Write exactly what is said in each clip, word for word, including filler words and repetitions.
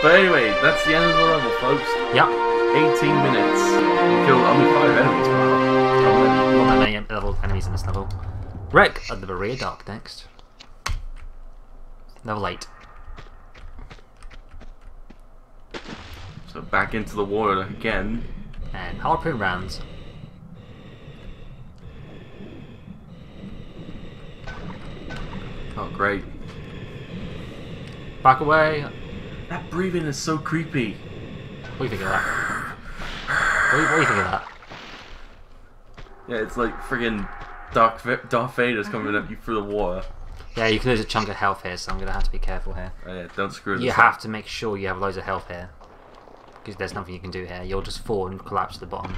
But anyway, that's the end of the level, folks. Yeah. eighteen minutes. You killed only five enemies. Wow. Not that many level enemies in this level. Wreck at the Barrier Dark next. Level eight. So back into the water again. And harpoon rounds. Oh great. Back away. That breathing is so creepy. What do you think of that? What do you, what do you think of that? Yeah, it's like friggin' Darth, Darth Vader's coming up you through the water. Yeah, you can lose a chunk of health here, so I'm gonna have to be careful here. Oh, yeah, don't screw this up. You have to make sure you have loads of health here, because there's nothing you can do here. You'll just fall and collapse to the bottom.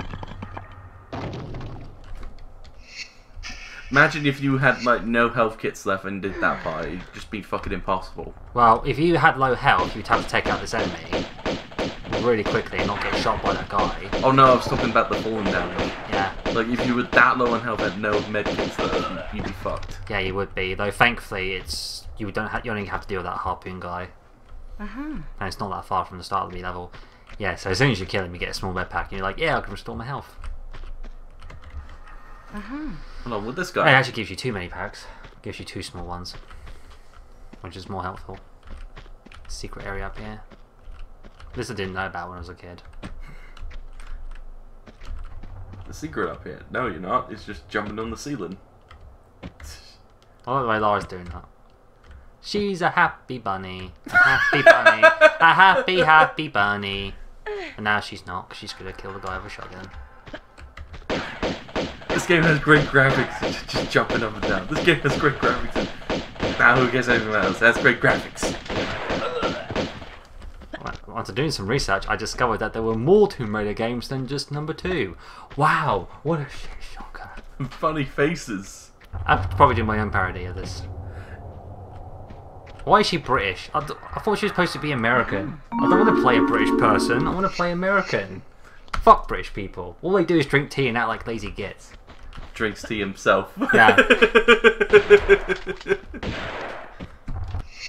Imagine if you had like no health kits left and did that part. It'd just be fucking impossible. Well, if you had low health, you'd have to take out this enemy really quickly and not get shot by that guy. Oh no, I was talking about the falling damage. Yeah. Like if you were that low on health and no medkits left, you'd be fucked. Yeah, you would be. Though thankfully, it's you don't have, you only have to deal with that harpoon guy. Uh huh. And it's not that far from the start of the level. Yeah. So as soon as you kill him, you get a small med pack, and you're like, yeah, I can restore my health. Uh huh. Hold on, with this guy. It actually gives you too many packs. It gives you two small ones, which is more helpful. Secret area up here. This I didn't know about when I was a kid. The secret up here? No, you're not. It's just jumping on the ceiling. I like the way Lara's doing that. She's a happy bunny. A happy bunny. A happy, happy bunny. And now she's not, because she's going to kill the guy with a shotgun. This game has great graphics. Just jumping up and down. This game has great graphics. Now who gets anything else? That's great graphics. After doing some research, I discovered that there were more Tomb Raider games than just number two. Wow, what a shit shocker. Funny faces. I'd probably do my own parody of this. Why is she British? I, th I thought she was supposed to be American. I don't want to play a British person, I want to play American. Fuck British people. All they do is drink tea and act like lazy gits. Drinks tea himself. Yeah.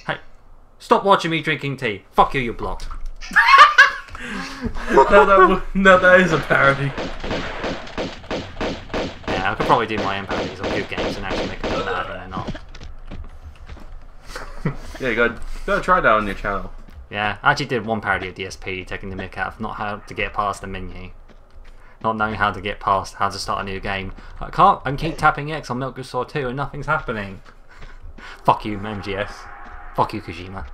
Hey, stop watching me drinking tea. Fuck you, you're blocked. no, that, no, that is a parody. Yeah, I could probably do my own parodies on good games and actually make them look bad, but they're not. Yeah, you gotta, gotta try that on your channel. Yeah, I actually did one parody of D S P, taking the mick out of not how to get past the menu. Not knowing how to get past, how to start a new game. I can't, I keep tapping X on Metal Gear Solid two and nothing's happening. Fuck you, M G S. Fuck you, Kojima.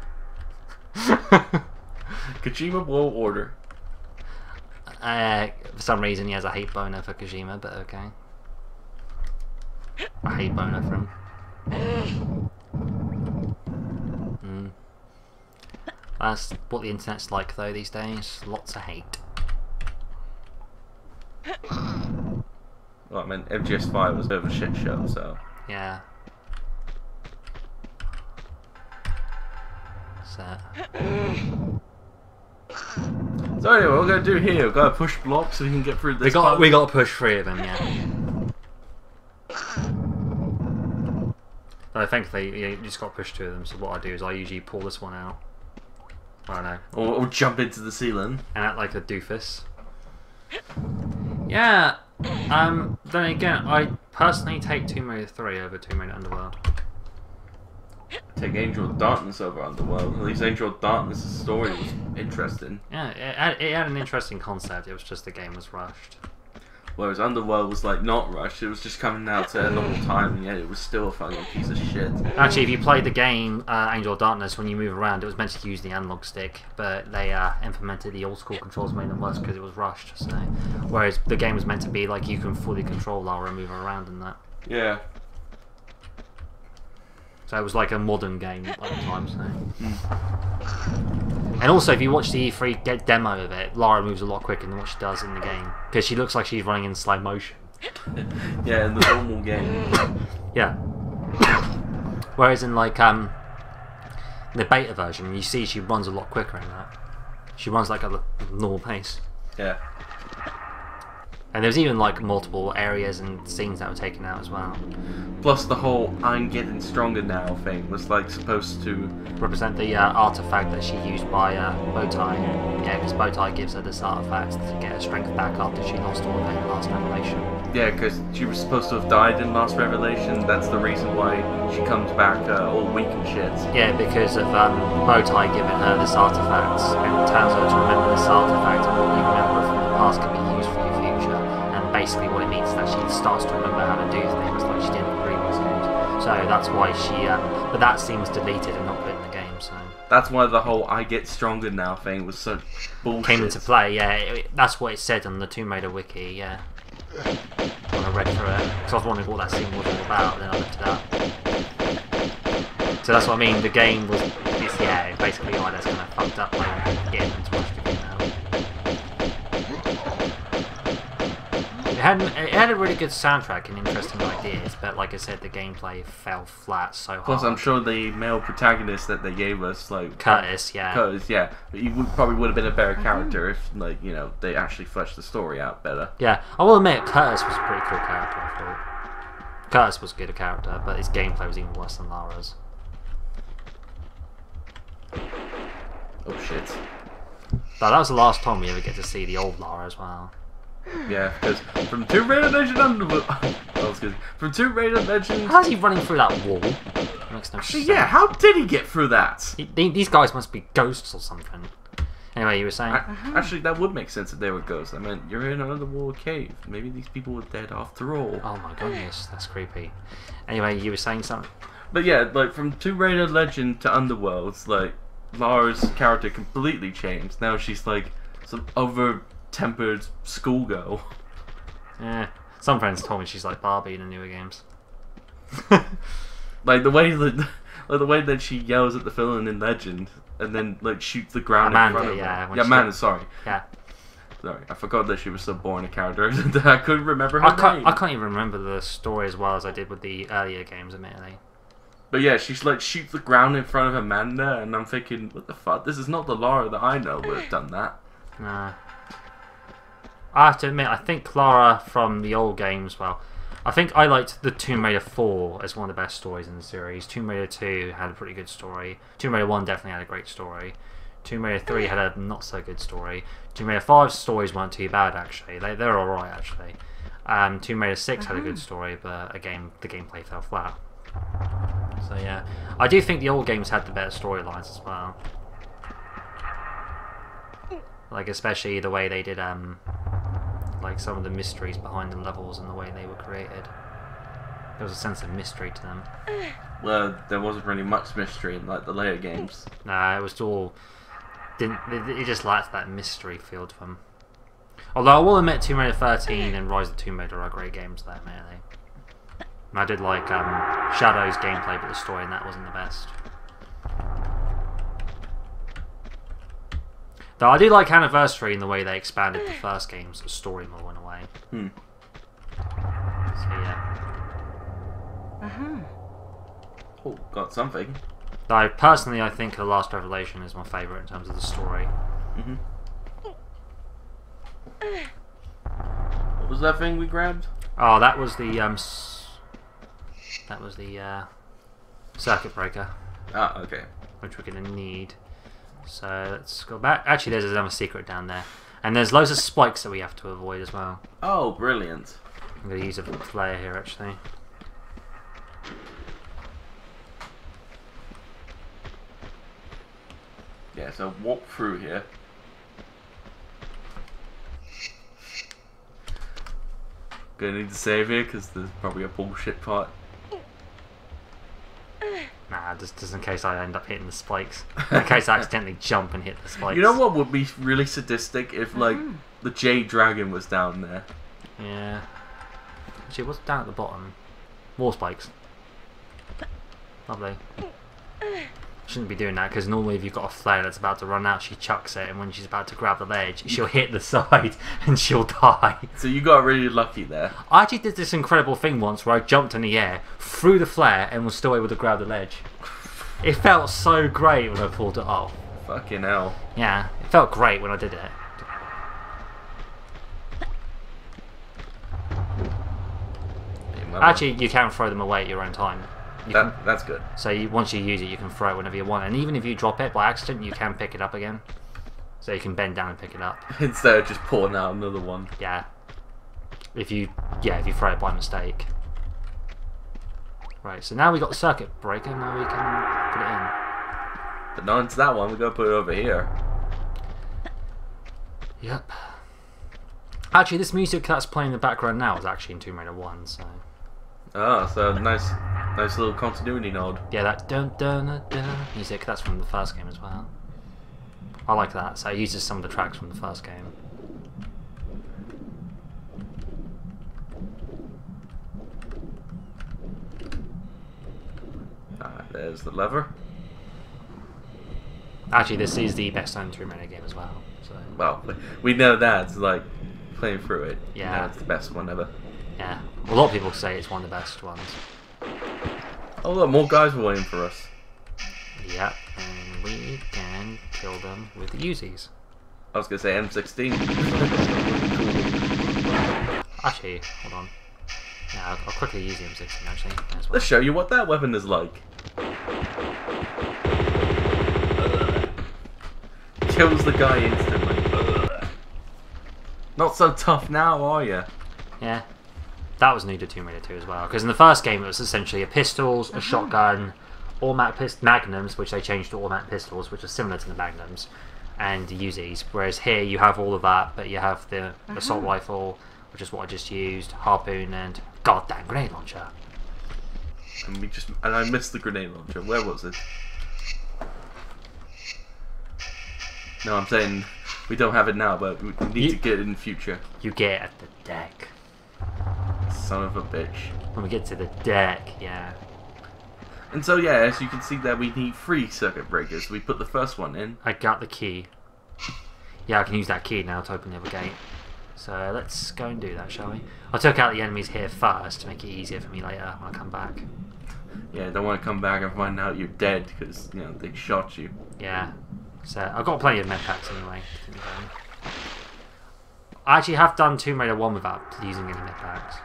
Kojima will order. Uh, for some reason he has a hate boner for Kojima, but okay. I hate boner for him. Mm. That's what the internet's like though these days. Lots of hate. Well, I mean, M G S five was a bit of a shit show, so... Yeah. So... So anyway, what we're going to do here, we've got to push blocks so we can get through this we got, part. We got to push three of them, yeah. No, thankfully, yeah, you just got to push two of them, so what I do is I usually pull this one out. I don't know. Or, or jump into the ceiling. And act like a doofus. Yeah, um, then again, I personally take Tomb Raider three over Tomb Raider Underworld. Take Angel of Darkness over Underworld. At least Angel of Darkness' story was interesting. Yeah, it had, it had an interesting concept, it was just the game was rushed. Whereas Underworld was like not rushed, it was just coming out at a normal time, and yet it was still a fucking piece of shit. Actually, if you played the game uh, Angel of Darkness, when you move around, it was meant to use the analog stick, but they uh, implemented the old school controls, made them worse because it was rushed. So, whereas the game was meant to be like you can fully control Lara and move around and that. Yeah. So it was like a modern game at the time. So. Mm. And also, if you watch the E three de demo of it, Lara moves a lot quicker than what she does in the game. Because she looks like she's running in slow motion. Yeah, in the normal game. Yeah. Whereas in like um, the beta version, you see she runs a lot quicker in that. She runs like at a normal pace. Yeah. And there was even like multiple areas and scenes that were taken out as well. Plus the whole "I'm getting stronger now" thing was like supposed to represent the uh, artifact that she used by uh, Bowtie. Yeah, because Bowtie gives her this artifact to get her strength back after she lost all of it in Last Revelation. Yeah, because she was supposed to have died in Last Revelation. That's the reason why she comes back uh, all weak and shit. Yeah, because of um, Bowtie giving her this artifact and tells her to remember this artifact, and what you remember from the past can be used for your future. And basically what it means is that she starts to remember how to do things like she did in the previous games. So that's why she, um, but that seems deleted and not put in the game, so. That's why the whole "I get stronger now" thing was so bullshit. Came into play, yeah. It, it, that's what it said on the Tomb Raider wiki, yeah. When I read through it, because I was wondering what that scene was all about, then I looked it up. So that's what I mean, the game was, it's, yeah, basically I just kind of fucked up by getting them to watch the game now. It had, it had a really good soundtrack and interesting ideas, but like I said, the gameplay fell flat so hard. Plus, I'm sure the male protagonist that they gave us, like Curtis, yeah, Curtis, yeah, he would, probably would have been a better character if, like, you know, they actually fleshed the story out better. Yeah, I will admit, Curtis was a pretty cool character. I thought Curtis was a good character, but his gameplay was even worse than Lara's. Oh shit! But that was the last time we ever get to see the old Lara as well. Yeah, because from Tomb Raider Legend Underworld. Oh, from Tomb Raider Legend. How's he running through that wall? That makes no sense. Yeah, how did he get through that? He, they, these guys must be ghosts or something. Anyway, you were saying. I, uh-huh. Actually, that would make sense if they were ghosts. I mean, you're in an underworld cave. Maybe these people were dead after all. Oh my goodness, that's creepy. Anyway, you were saying something. But yeah, like from Tomb Raider Legend to Underworld, it's like Lara's character completely changed. Now she's like some other tempered schoolgirl. Yeah, some friends told me she's like Barbie in the newer games. Like the way that, like the way that she yells at the villain in Legend, and then like shoots the ground Amanda, in front of yeah, her. Yeah, Amanda. She... Sorry. Yeah. Sorry, I forgot that she was so boring a character that I couldn't remember her I can't, name. I can't even remember the story as well as I did with the earlier games, admittedly. But yeah, she's like shoots the ground in front of Amanda, and I'm thinking, what the fuck? This is not the Lara that I know would have done that. Nah. I have to admit, I think Lara from the old games, well, I think I liked the Tomb Raider four as one of the best stories in the series. Tomb Raider two had a pretty good story. Tomb Raider one definitely had a great story. Tomb Raider three had a not-so-good story. Tomb Raider five's stories weren't too bad, actually. They, they're alright, actually. Um, Tomb Raider six uh-huh. had a good story, but again, the gameplay fell flat. So yeah, I do think the old games had the better storylines as well. Like, especially the way they did... um. like some of the mysteries behind the levels and the way they were created. There was a sense of mystery to them. Well, there wasn't really much mystery in like the later games. Nah, it was all... didn't. It just lacked that mystery feel to them. Although I will admit Tomb Raider thirteen and Rise of Tomb Raider are great games there, mainly. And I did like um, Shadow's gameplay, but the story in that wasn't the best. Though I do like Anniversary in the way they expanded the first game's story more in a way. Hmm. So yeah. Uh-huh. Oh, got something. Though personally I think The Last Revelation is my favourite in terms of the story. Mm-hmm. What was that thing we grabbed? Oh, that was the, um... S that was the, uh... circuit breaker. Ah, okay. Which we're gonna need. So let's go back. Actually, there's another secret down there. And there's loads of spikes that we have to avoid as well. Oh, brilliant. I'm going to use a flare here, actually. Yeah, so walk through here. Going to need to save here, because there's probably a bullshit part. Nah, just, just in case I end up hitting the spikes. In case I accidentally jump and hit the spikes. You know what would be really sadistic if, like, mm-hmm. the Jade Dragon was down there? Yeah. Actually, what's down at the bottom? More spikes. Lovely. Shouldn't be doing that, because normally if you've got a flare that's about to run out, she chucks it, and when she's about to grab the ledge, she'll hit the side, and she'll die. So you got really lucky there. I actually did this incredible thing once where I jumped in the air, threw the flare, and was still able to grab the ledge. It felt so great when I pulled it off. Fucking hell. Yeah, it felt great when I did it. anything. Well, actually, you can throw them away at your own time. You that, can, that's good. So you, once you use it, you can throw it whenever you want. And even if you drop it by accident, you can pick it up again. So you can bend down and pick it up. Instead of just pouring out another one. Yeah. If you, yeah, if you throw it by mistake. Right, so now we've got the circuit breaker. Now we can put it in. But not into that one. We're going to put it over here. Yep. Actually, this music that's playing in the background now is actually in Tomb Raider one, so... Ah, so nice nice little continuity nod. Yeah, that dun-dun-dun music, that's from the first game as well. I like that, so it uses some of the tracks from the first game. Ah, there's the lever. Actually, this is the best time Tomb Raider game as well. So. Well, we know that, it's like... playing through it. Yeah. You know, it's the best one ever. Yeah. A lot of people say it's one of the best ones. Oh look, more guys were waiting for us. Yep, and we can kill them with the Uzis. I was going to say M sixteen. Actually, hold on. Yeah, I'll, I'll quickly use the M sixteen actually. Well. Let's show you what that weapon is like. Kills the guy instantly. Not so tough now, are you? Yeah. That was new to Tomb Raider two as well, because in the first game it was essentially a pistols, a shotgun, automatic pist magnums, which they changed to automatic pistols, which are similar to the magnums, and the Uzis. Whereas here you have all of that, but you have the uh-huh. assault rifle, which is what I just used, harpoon, and goddamn grenade launcher. And we just and I missed the grenade launcher. Where was it? No, I'm saying. We don't have it now, but we need you, to get it in the future. You get it at the deck. Son of a bitch. When we get to the deck, yeah. And so, yeah, as you can see there, we need three circuit breakers. We put the first one in. I got the key. Yeah, I can use that key now to open the other gate. So let's go and do that, shall we? I took out the enemies here first to make it easier for me later when I come back. Yeah, I don't want to come back and find out you're dead because, you know, they shot you. Yeah. So I've got plenty of med packs anyway. I actually have done Tomb Raider one without using any med packs.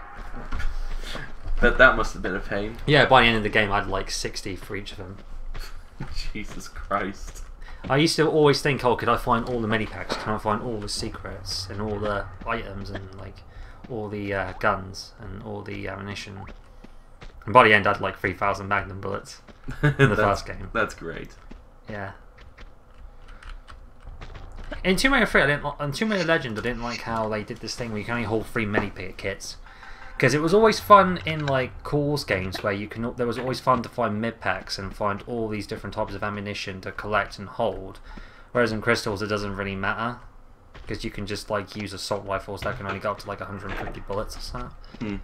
But that must have been a pain. Yeah, by the end of the game I had like sixty for each of them. Jesus Christ. I used to always think, oh, could I find all the med packs? Can I find all the secrets and all the items and like all the uh, guns and all the ammunition? And by the end I had like three thousand magnum bullets in the first game. That's great. Yeah. In Tomb Raider three, I didn't, in Tomb Raider Legend, I didn't like how they did this thing where you can only hold three medipack kits. Because it was always fun in like Calls games where you can. There was always fun to find mid packs and find all these different types of ammunition to collect and hold. Whereas in Crystals, it doesn't really matter because you can just like use assault rifles that can only go up to like one hundred fifty bullets or something. Hmm.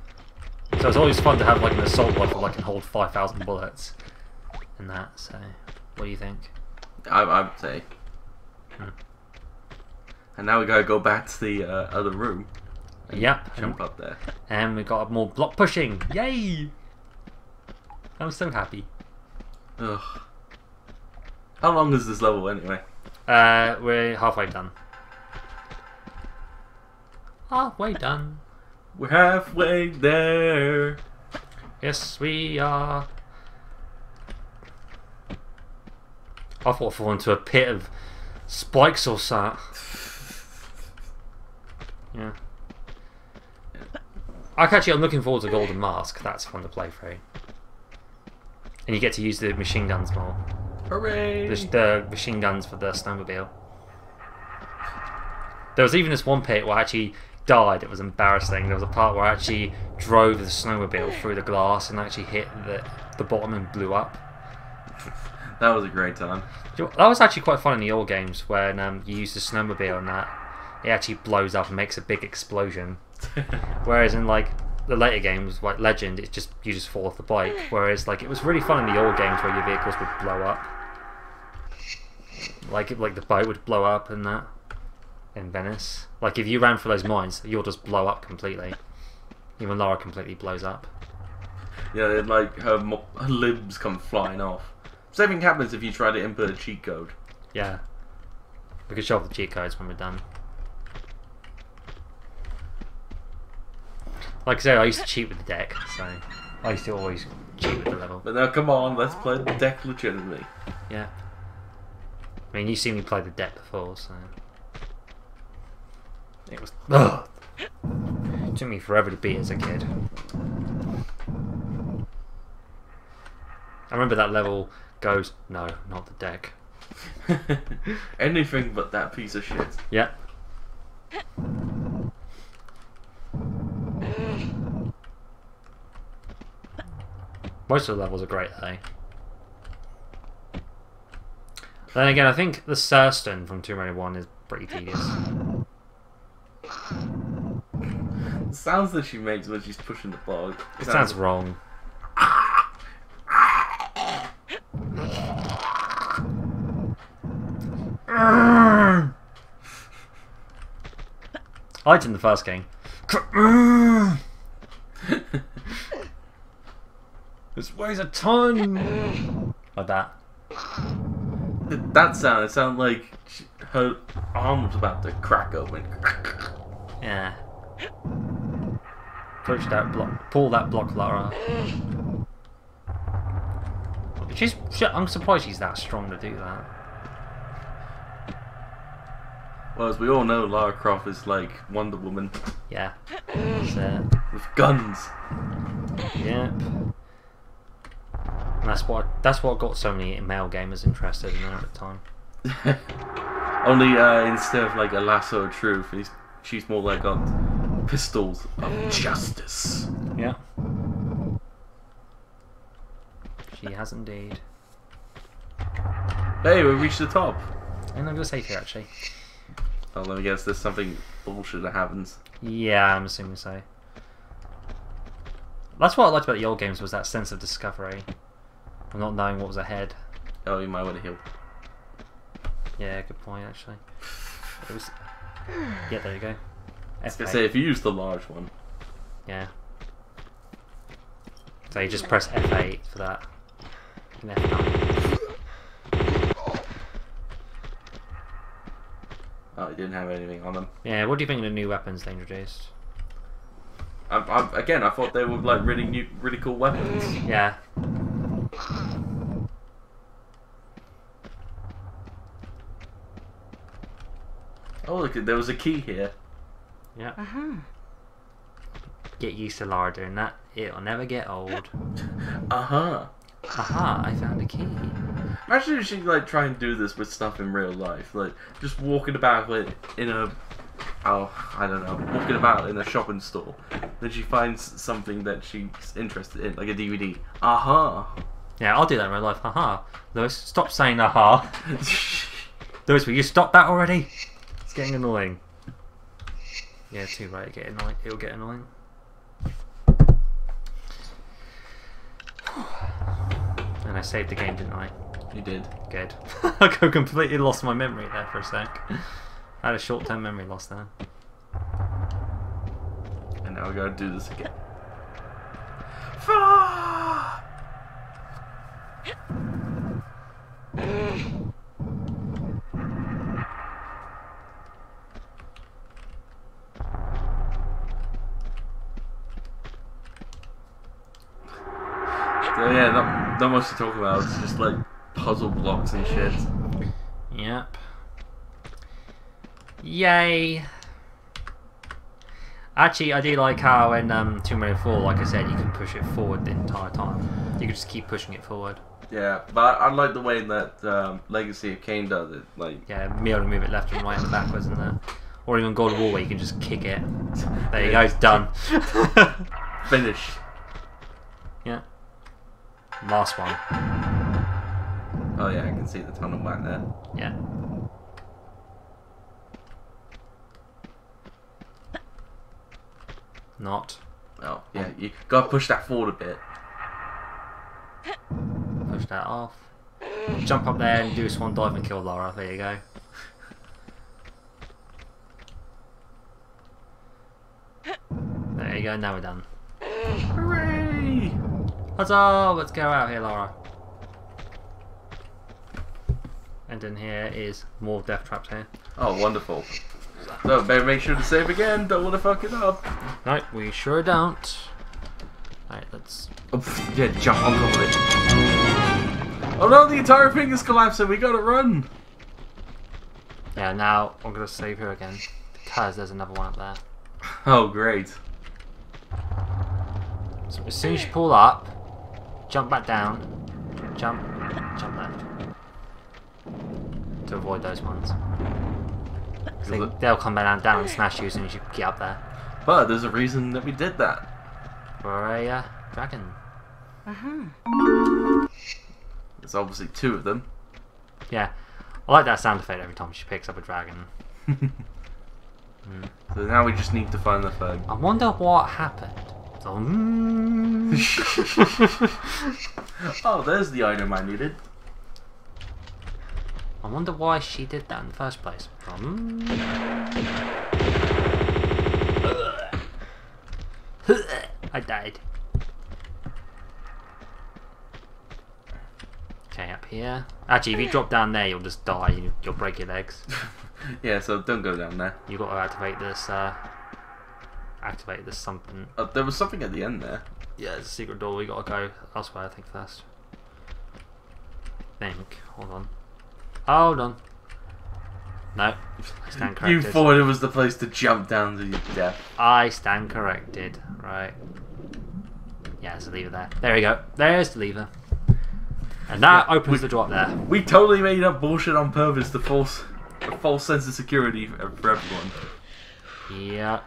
So it's always fun to have like an assault rifle that can hold five thousand bullets and that. So, what do you think? I, I would say. Hmm. And now we gotta go back to the uh, other room. And yep. Jump up there. And we got more block pushing. Yay! I'm so happy. Ugh. How long is this level anyway? Uh, we're halfway done. Halfway done. We're halfway there. Yes, we are. I thought I'd fall into a pit of spikes or something. Yeah. Actually, I'm looking forward to Golden Mask. That's fun to play through. And you get to use the machine guns more. Hooray! The, the machine guns for the snowmobile. There was even this one pit where I actually died. It was embarrassing. There was a part where I actually drove the snowmobile through the glass and actually hit the, the bottom and blew up. That was a great time. That was actually quite fun in the old games when um, you use the snowmobile and that. It actually blows up and makes a big explosion. Whereas in like the later games, like Legend, it's just you just fall off the bike. Whereas like it was really fun in the old games where your vehicles would blow up, like like the boat would blow up and that in Venice. Like if you ran through those mines, you'll just blow up completely. Even Lara completely blows up. Yeah, like her, mo her limbs come flying off. Same thing happens if you try to input a cheat code. Yeah, we can show off the cheat codes when we're done. Like I said, I used to cheat with the deck, so I used to always cheat with the level. But now, come on, let's play the deck legitimately. Yeah. I mean, you've seen me play the deck before, so... It was... Ugh. It took me forever to beat as a kid. I remember that level goes, no, not the deck. Anything but that piece of shit. Yeah. Most of the levels are great, though. Then again, I think the Surston from Tomb Raider one is pretty tedious. The sounds that she makes when she's pushing the bog. It sounds, sounds wrong. I liked it in the first game. This weighs a ton! Like that. That sound, it sounded like she, her arm was about to crack open. Yeah. Push that block. Pull that block, Lara. She's, she, I'm surprised she's that strong to do that. Well, as we all know, Lara Croft is like Wonder Woman. Yeah. So, with guns. Yep. And that's what that's what got so many male gamers interested in her at the time. Only uh, instead of like a lasso of truth, she's more like on pistols of justice. Yeah. She has indeed. Hey, we reached the top. And I'm gonna say here actually. Oh, let me guess, there's something bullshit that happens. Yeah, I'm assuming so. That's what I liked about the old games, was that sense of discovery. And not knowing what was ahead. Oh, you might want to heal. Yeah, good point, actually. It was... Yeah, there you go. I was going to say, if you use the large one. Yeah. So you just press F eight for that. And F nine. Oh, they didn't have anything on them. Yeah, what do you think of the new weapons they introduced? I, I, again, I thought they were like really new, really cool weapons. Yeah. Oh, look, there was a key here. Yeah. Uh-huh. Get used to Lara doing that. It'll never get old. Uh-huh. Aha, I found a key. Imagine if she like try and do this with stuff in real life, like just walking about like in a, oh I don't know, walking about in a shopping store. Then she finds something that she's interested in, like a D V D. Aha. Yeah, I'll do that in real life. Aha. Lewis, stop saying aha. Lewis, will you stop that already? It's getting annoying. Yeah, too right. Get annoying. It'll get annoying. And I saved the game, didn't I? You did. Good. I completely lost my memory there for a sec. I had a short-term memory loss there. And now we gotta do this again. So yeah, not, not much to talk about. It's just like puzzle blocks and shit. Yep. Yay! Actually, I do like how in um, Tomb Raider four, like I said, you can push it forward the entire time. You can just keep pushing it forward. Yeah, but I like the way that um, Legacy of Kain does it. Like yeah, being able to move it left and right and backwards and that. Or even God of War, where you can just kick it. There you go, it's done. Finish. Yeah. Last one. Oh yeah, I can see the tunnel back there. Yeah. Not. Oh, yeah, you gotta push that forward a bit. Push that off. Jump up there and do a swan dive and kill Lara, there you go. There you go, now we're done. Hooray! Huzzah! Let's go out here, Lara. And in here is more death traps here. Oh, wonderful. So better make sure to save again, don't want to fuck it up. Right, we sure don't. Alright, let's... Oh, yeah, jump on top of it. Oh no, the entire thing is collapsing, we gotta run! Yeah, now I'm gonna save here again, because there's another one up there. Oh, great. So as soon as you pull up, jump back down, jump, jump left. To avoid those ones. They, they'll come down, down and smash you as soon as you get up there. But there's a reason that we did that. For a uh, dragon. Uh-huh. There's obviously two of them. Yeah. I like that sound effect every time she picks up a dragon. mm. So now we just need to find the third. I wonder what happened. So, mm. Oh, there's the item I needed. I wonder why she did that in the first place. Um. I died. Okay, up here. Actually, if you drop down there, you'll just die. You, you'll break your legs. Yeah, so don't go down there. You've got to activate this, uh... activate this something. Uh, there was something at the end there. Yeah, there's a secret door. We got to go elsewhere, I think, first. I think. Hold on. Hold on. No, I stand corrected. You thought it was the place to jump down to your death. I stand corrected. Right. Yeah, there's a lever there. There we go. There's the lever. And that yeah, opens we, the door up there. We totally made up bullshit on purpose to false, a false sense of security for everyone. Yeah.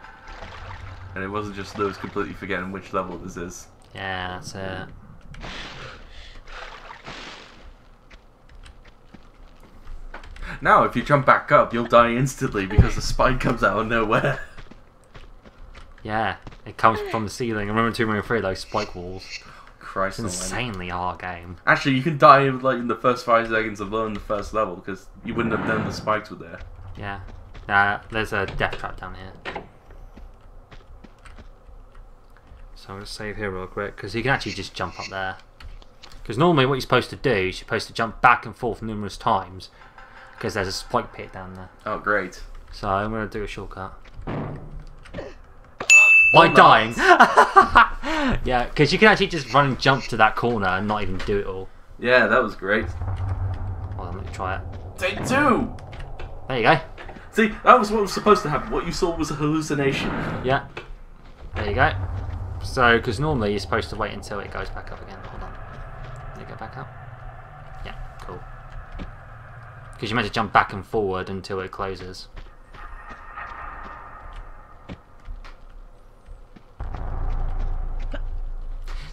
And it wasn't just those completely forgetting which level this is. Yeah, that's it. Now, if you jump back up, you'll die instantly because the spike comes out of nowhere. Yeah, it comes from the ceiling. I remember Tomb Raider three, those spike walls. Christ, it's insanely hard game. Actually, you can die in, like in the first five seconds of learning the first level because you wouldn't have known the spikes were there. Yeah. Uh, there's a death trap down here. So I'm going to save here real quick because you can actually just jump up there. Because normally what you're supposed to do is you're supposed to jump back and forth numerous times. Because there's a spike pit down there. Oh, great. So I'm going to do a shortcut. By oh, dying. Nice. Yeah, because you can actually just run and jump to that corner and not even do it all. Yeah, that was great. Hold on, let me try it. Take two! There you go. See, that was what was supposed to happen. What you saw was a hallucination. Yeah. There you go. So, because normally you're supposed to wait until it goes back up again. Hold on. Did it go back up? Yeah, cool. Because you're meant to jump back and forward until it closes.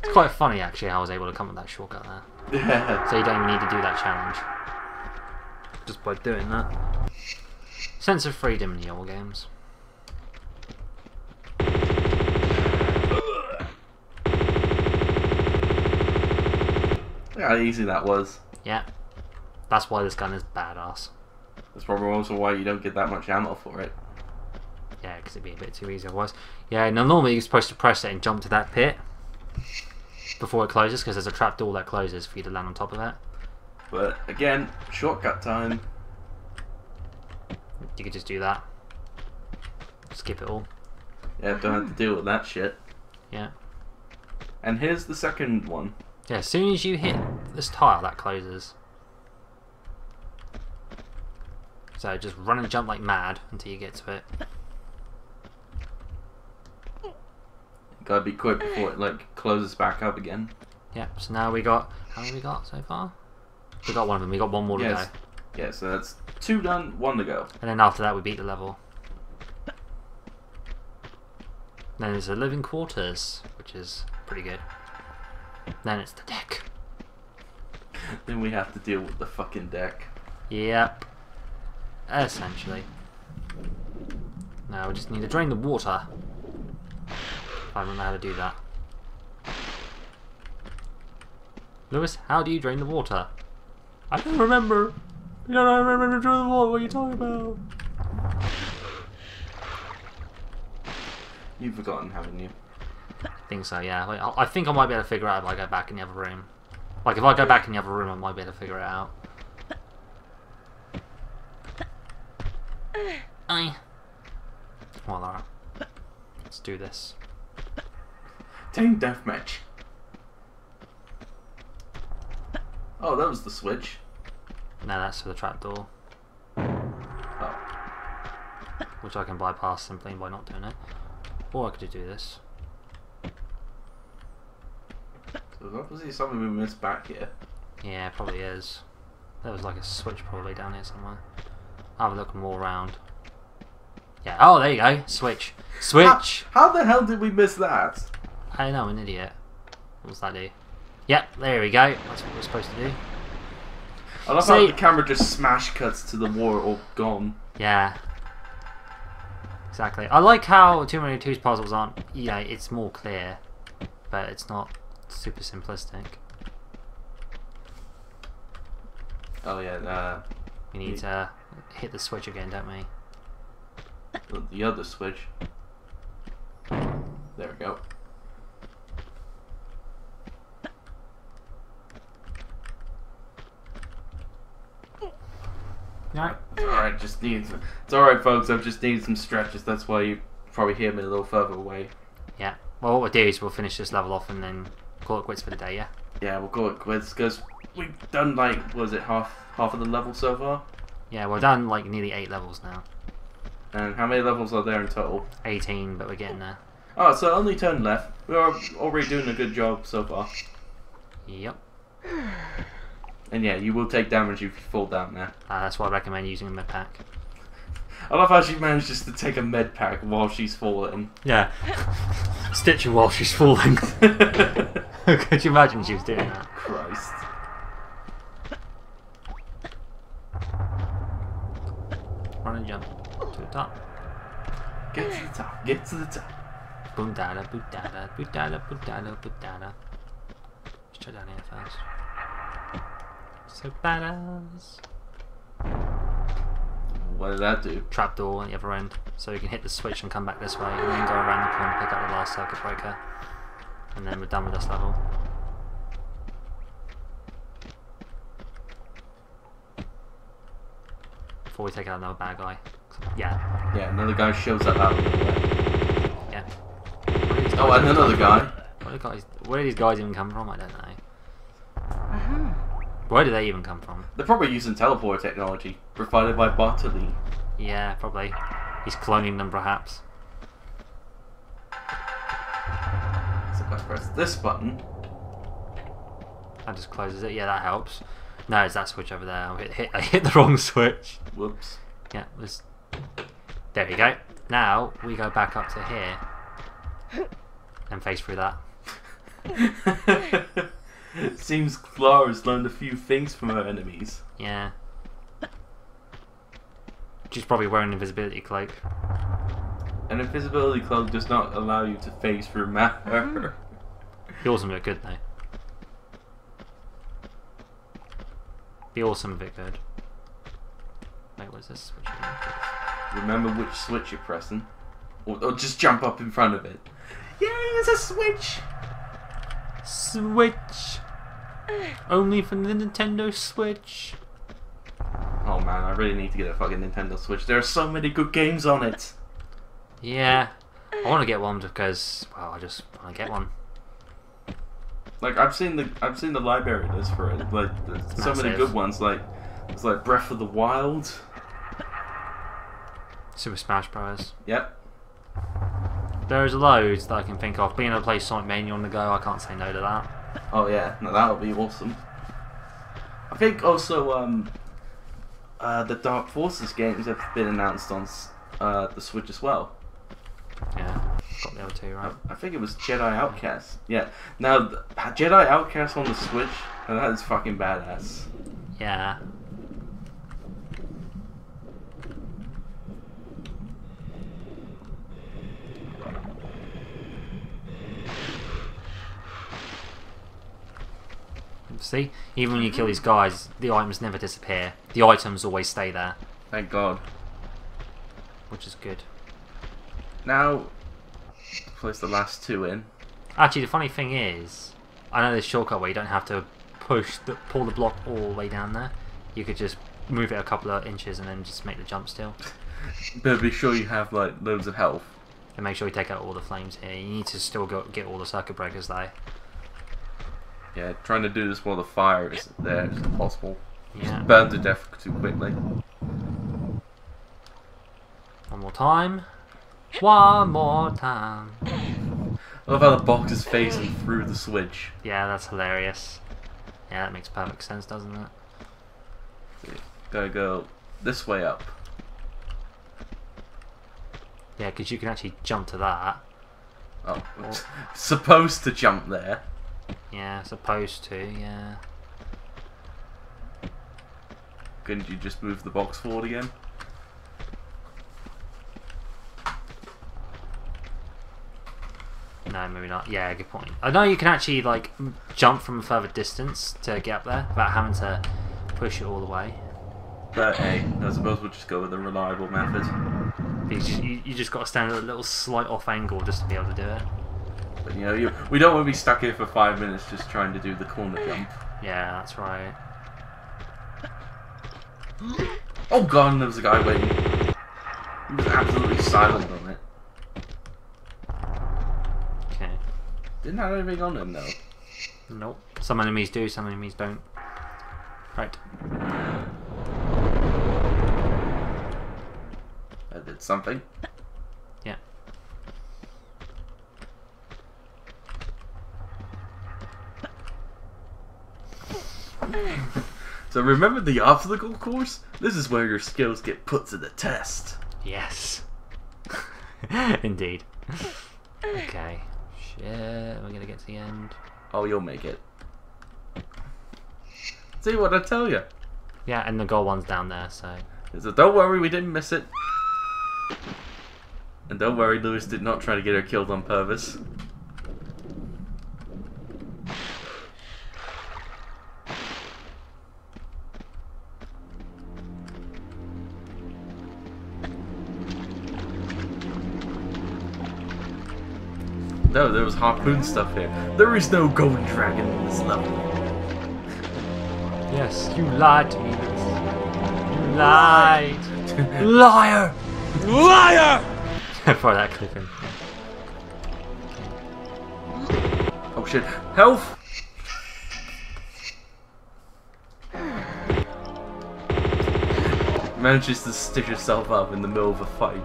It's quite funny actually how I was able to come up with that shortcut there. Yeah. So you don't even need to do that challenge. Just by doing that. Sense of freedom in the old games. Look how easy that was. Yeah. That's why this gun is badass. That's probably also why you don't get that much ammo for it. Yeah, because it'd be a bit too easy otherwise. Yeah, now normally you're supposed to press it and jump to that pit before it closes, because there's a trap door that closes for you to land on top of it. But again, shortcut time. You could just do that. Skip it all. Yeah, don't have to deal with that shit. Yeah. And here's the second one. Yeah, as soon as you hit this tile, that closes. So just run and jump like mad until you get to it. You gotta be quick before it like closes back up again. Yep. So now we got how many we got so far? We got one of them. We got one more yes. to go. Yeah. So that's two done, one to go. And then after that, we beat the level. Then there's the living quarters, which is pretty good. Then it's the deck. Then we have to deal with the fucking deck. Yep. Essentially. Now we just need to drain the water. I don't know how to do that. Lewis, how do you drain the water? I don't remember. You don't remember to drain the water. What are you talking about? You've forgotten, haven't you? I think so, yeah. Like, I think I might be able to figure it out if I go back in the other room. Like, if I go back in the other room, I might be able to figure it out. I Come on, Lara. Let's do this. Team deathmatch. Oh, that was the switch. No, that's for the trapdoor. Oh. Which I can bypass simply by not doing it. Or I could do this. So there's obviously something we missed back here. Yeah, it probably is. There was like a switch probably down here somewhere. I'll have a look more around. Yeah, oh, there you go. Switch. Switch! How, how the hell did we miss that? I know, I'm an idiot. What does that do? Yep, there we go. That's what we're supposed to do. I love how the camera just smash cuts to the war or gone. Yeah. Exactly. I like how Tomb Raider two's puzzles aren't, you know, it's more clear, but it's not super simplistic. Oh yeah, uh, we need to uh, hit the switch again, don't we? The other switch. There we go. No. It's alright, just need some. It's alright, folks, I've just needed some stretches, that's why you probably hear me a little further away. Yeah. Well, what we'll do is we'll finish this level off and then call it quits for the day, yeah? Yeah, we'll call it quits, because we've done, like, was it half half of the level so far? Yeah, we've done, like, nearly eight levels now. And how many levels are there in total? eighteen, but we're getting there. Oh, so only ten left. We're already doing a good job so far. Yep. And yeah, you will take damage if you fall down there. Uh, that's why I recommend using a med pack. I love how she managed just to take a med pack while she's falling. Yeah. Stitch her while she's falling. Could you imagine she was doing that? Christ. Run and jump. To the top. Get to the top. Get to the top. Boom da da, boom da da, boom da da, boom da da, boom da da. Let's try down here first. So badass. What did that do? Trapdoor on the other end. So you can hit the switch and come back this way and then go around the corner and pick up the last circuit breaker. And then we're done with this level. Before we take out another bad guy. Yeah. Yeah, another guy shows up out. Yeah. Oh, and another guy. Where did these guys even come from? I don't know. Where do they even come from? They're probably using teleport technology provided by Bartoli. Yeah, probably. He's cloning them, perhaps. So if I press this button, that just closes it. Yeah, that helps. No, it's that switch over there. I hit, hit, I hit the wrong switch. Whoops. Yeah, let's... there we go. Now we go back up to here and face through that. It seems Clara's learned a few things from her enemies. Yeah. She's probably wearing an invisibility cloak. An invisibility cloak does not allow you to phase through matter. Be awesome if it could, though. Be awesome if it could. Wait, what's this switch? Remember which switch you're pressing. Or, or just jump up in front of it. Yeah, there's a switch! Switch! Only for the Nintendo Switch! Oh man, I really need to get a fucking Nintendo Switch. There are so many good games on it! Yeah, I want to get one because, well, I just want to get one. Like, I've seen the I've seen the library list for it. Like, there's so many good ones. Like, it's like Breath of the Wild. Super Smash Bros. Yep. There's loads that I can think of. Being able to play Sonic Mania on the go, I can't say no to that. Oh yeah, no, that would be awesome. I think also um, uh, the Dark Forces games have been announced on uh, the Switch as well. Yeah, got the other two, right? I, I think it was Jedi Outcast. Yeah, now the, Jedi Outcast on the Switch, now that is fucking badass. Yeah. See? Even when you kill these guys, the items never disappear. The items always stay there. Thank God. Which is good. Now, place the last two in. Actually, the funny thing is, I know there's a shortcut where you don't have to push, the, pull the block all the way down there. You could just move it a couple of inches and then just make the jump still. But be sure you have like loads of health. And make sure you take out all the flames here. You need to still go, get all the circuit breakers though. Yeah, trying to do this while the fire is there is impossible. Yeah. Just burn to death too quickly. One more time. One more time. I love how the box is facing through the switch. Yeah, that's hilarious. Yeah, that makes perfect sense, doesn't it? So gotta go this way up. Yeah, because you can actually jump to that. Oh, or... supposed to jump there. Yeah, supposed to, yeah. Couldn't you just move the box forward again? No, maybe not. Yeah, good point. I know you can actually like jump from a further distance to get up there without having to push it all the way. But hey, I suppose we'll just go with the reliable method. You just, you, you just got to stand at a little slight off angle just to be able to do it. But you know, you, we don't want to be stuck here for five minutes just trying to do the corner jump. Yeah, that's right. Oh god, there was a guy waiting. He was absolutely silent on it. Okay. Didn't have anything on him though. Nope. Some enemies do, some enemies don't. Right. I did something. Yeah. So remember the obstacle course? This is where your skills get put to the test. Yes. Indeed. Okay. Shit, we're gonna get to the end. Oh, you'll make it. See what I tell you. Yeah, and the gold one's down there, so. So don't worry, we didn't miss it. And don't worry, Lewis did not try to get her killed on purpose. No, there was harpoon stuff here. There is no golden dragon in this level. Yes, you lied to me. You lied. Liar! Liar! For that clipping. Oh shit. Health! Manages to stitch herself up in the middle of a fight.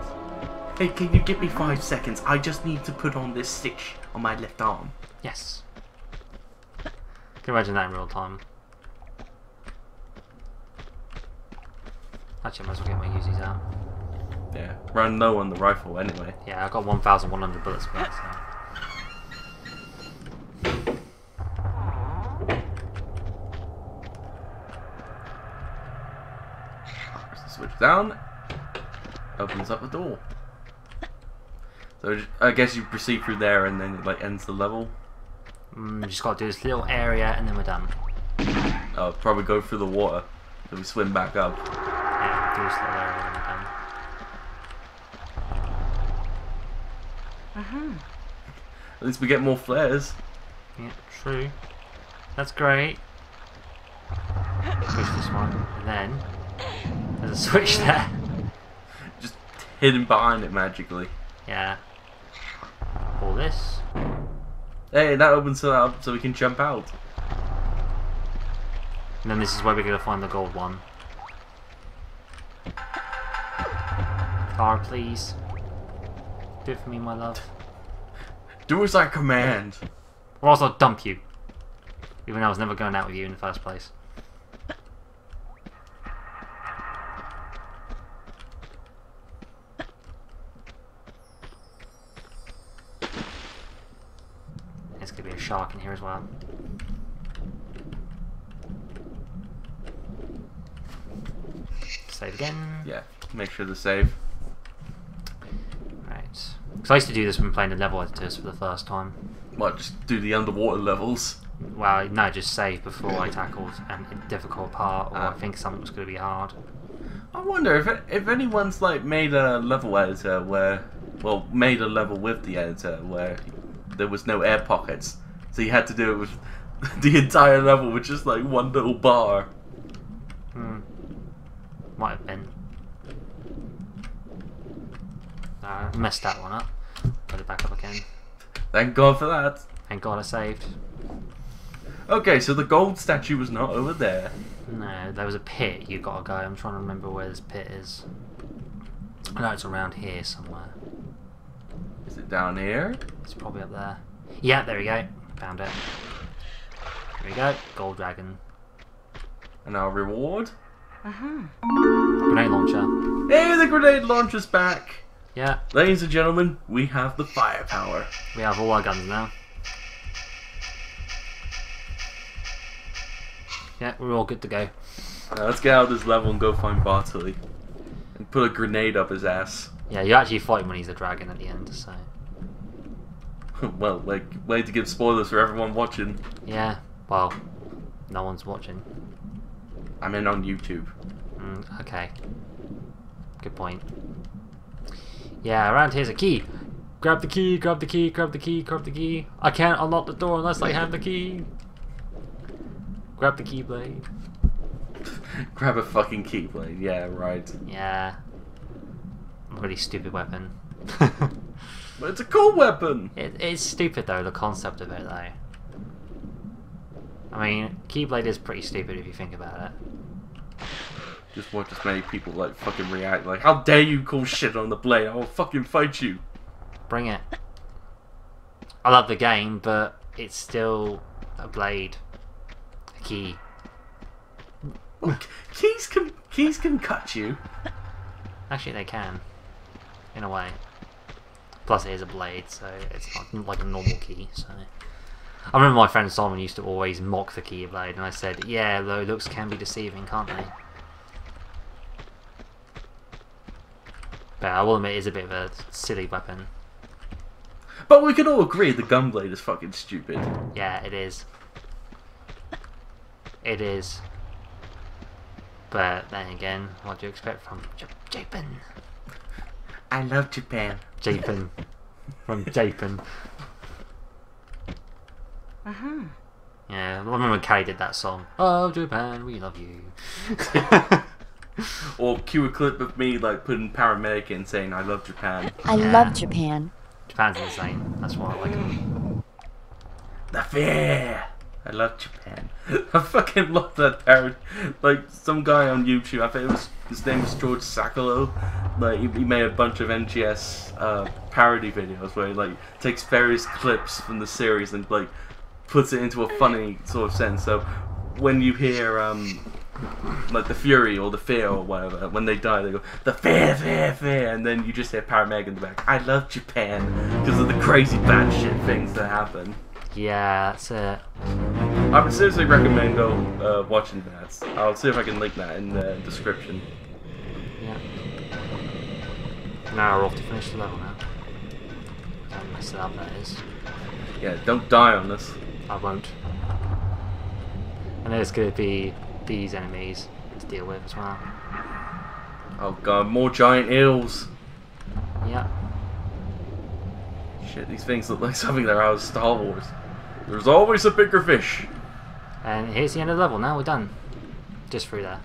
Hey, can you give me five seconds? I just need to put on this stitch on my left arm. Yes. Can you imagine that in real time? Actually, I might as well get my Uzis out. Yeah, run low on the rifle anyway. Yeah, I got one thousand one hundred bullets back, so... Switch down. Opens up the door. So I guess you proceed through there and then it like ends the level. Mm, just gotta do this little area and then we're done. I'll probably go through the water. So we swim back up. Yeah, do this little area and then we're done. Uh-huh. At least we get more flares. Yeah, true. That's great. Push this one. And then there's a switch there. Just hidden behind it magically. Yeah. All this. Hey, that opens it up so we can jump out. And then this is where we're going to find the gold one. Car, please. Do it for me, my love. Do as I command. Or else I'll dump you. Even though I was never going out with you in the first place. Shark in here as well. Save again. Yeah, make sure to save. Right. Because I used to do this when playing the level editors for the first time. What, just do the underwater levels? Well, no, just save before I tackled um, a difficult part or um, I think something was going to be hard. I wonder if, it, if anyone's like made a level editor where, well, made a level with the editor where there was no air pockets. So you had to do it with the entire level with just like one little bar. Hmm. Might have been. No, I messed that one up. Put it back up again. Thank God for that. Thank God I saved. Okay, so the gold statue was not over there. No, there was a pit you gotta go. I'm trying to remember where this pit is. I know it's around here somewhere. Is it down here? It's probably up there. Yeah, there we go. Found it. There we go. Gold dragon. And our reward? Uh-huh. Grenade launcher. Hey, the grenade launcher's back! Yeah. Ladies and gentlemen, we have the firepower. We have all our guns now. Yeah, we're all good to go. Now let's get out of this level and go find Bartoli. And put a grenade up his ass. Yeah, you actually fight him when he's a dragon at the end, so... well, like, way to give spoilers for everyone watching. Yeah, well, no one's watching. I'm in on YouTube. Mm, okay. Good point. Yeah, around here's a key. Grab the key, grab the key, grab the key, grab the key. I can't unlock the door unless I have the key. Grab the keyblade. Grab a fucking keyblade, yeah, right. Yeah. Really stupid weapon. But it's a cool weapon! It, it's stupid though, the concept of it though. I mean, keyblade is pretty stupid if you think about it. Just watch as many people like fucking react like, how dare you call shit on the blade, I'll fucking fight you! Bring it. I love the game, but it's still a blade. A key. Well, keys can, keys can cut you. Actually they can. In a way. Plus it is a blade, so it's not like a normal key, so... I remember my friend Simon used to always mock the keyblade, and I said, yeah, though, looks can be deceiving, can't they? But I will admit it is a bit of a silly weapon. But we can all agree the gunblade is fucking stupid. Yeah, it is. It is. But then again, what do you expect from Japan? I love Japan. Japan. From Japan. Uh-huh. Yeah, I remember when Kay did that song. Oh, Japan, we love you. Or cue a clip of me like putting paramedic in saying I love Japan. I yeah. love Japan. Japan's insane. That's why I like it. The fear. I love Japan. I fucking love that parody. Like some guy on YouTube, I think it was his name was George Salonikh. Like he, he made a bunch of M G S uh, parody videos where he like takes various clips from the series and like puts it into a funny sort of sense. So when you hear um like the fury or the fear or whatever, when they die they go the fear, fear, fear, and then you just hear paramedic in the back. I love Japan because of the crazy batshit things that happen. Yeah, that's it. I would seriously recommend go uh, watching that. I'll see if I can link that in the description. Yeah. Now we're off to finish the level now. Don't mess it up, that is. Yeah, don't die on this. I won't. And there's going to be these enemies to deal with as well. Oh god, more giant eels! Yeah. Shit, these things look like something that are out of Star Wars. There's always a bigger fish. And here's the end of the level now, we're done. Just through there.